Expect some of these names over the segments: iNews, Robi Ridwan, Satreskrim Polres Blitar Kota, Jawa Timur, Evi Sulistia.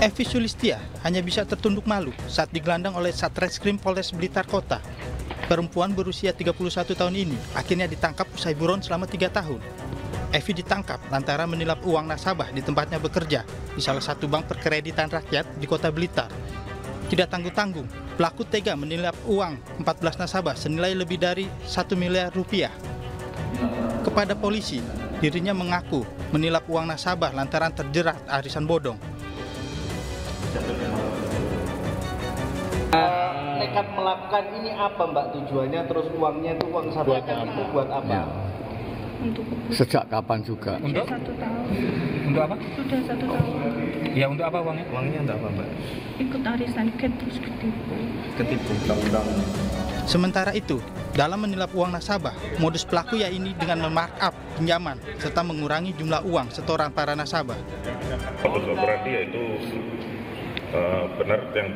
Evi Sulistia hanya bisa tertunduk malu saat digelandang oleh Satreskrim Polres Blitar Kota. Perempuan berusia 31 tahun ini akhirnya ditangkap usai buron selama 3 tahun. Evi ditangkap lantaran menilap uang nasabah di tempatnya bekerja di salah satu bank perkreditan rakyat di Kota Blitar. Tidak tanggung-tanggung, pelaku tega menilap uang 14 nasabah senilai lebih dari 1 miliar rupiah. Kepada polisi, dirinya mengaku menilap uang nasabah lantaran terjerat arisan bodong. Nekat melakukan ini apa, Mbak, tujuannya? Terus uangnya itu uang nasabah itu buat apa? Ya. Untuk sejak kapan juga? Untuk 1 tahun. Untuk apa? Sudah 1 tahun. Ya, untuk apa uangnya? Uangnya untuk apa, Mbak? Ikut arisan, terus ketipu. Ketipu. Sementara itu, dalam menilap uang nasabah, modus pelaku yaitu dengan memarkup pinjaman serta mengurangi jumlah uang setoran para nasabah. Modus operandi yaitu benar yang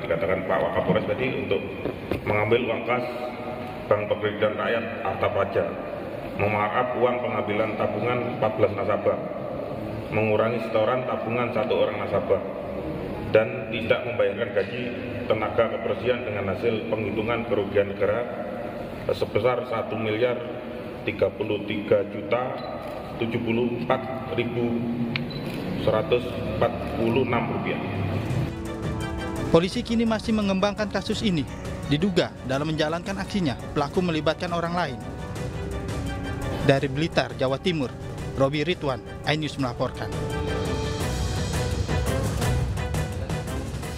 dikatakan Pak Wakapolres tadi, untuk mengambil uang kas bank perkreditan rakyat harta pajak, memarkup uang pengambilan tabungan 14 nasabah, mengurangi setoran tabungan 1 orang nasabah, dan tidak membayarkan gaji tenaga kebersihan dengan hasil penghitungan kerugian negara sebesar 1.033.074.146 rupiah. Polisi kini masih mengembangkan kasus ini. Diduga dalam menjalankan aksinya, pelaku melibatkan orang lain. Dari Blitar, Jawa Timur, Robi Ridwan, iNews melaporkan.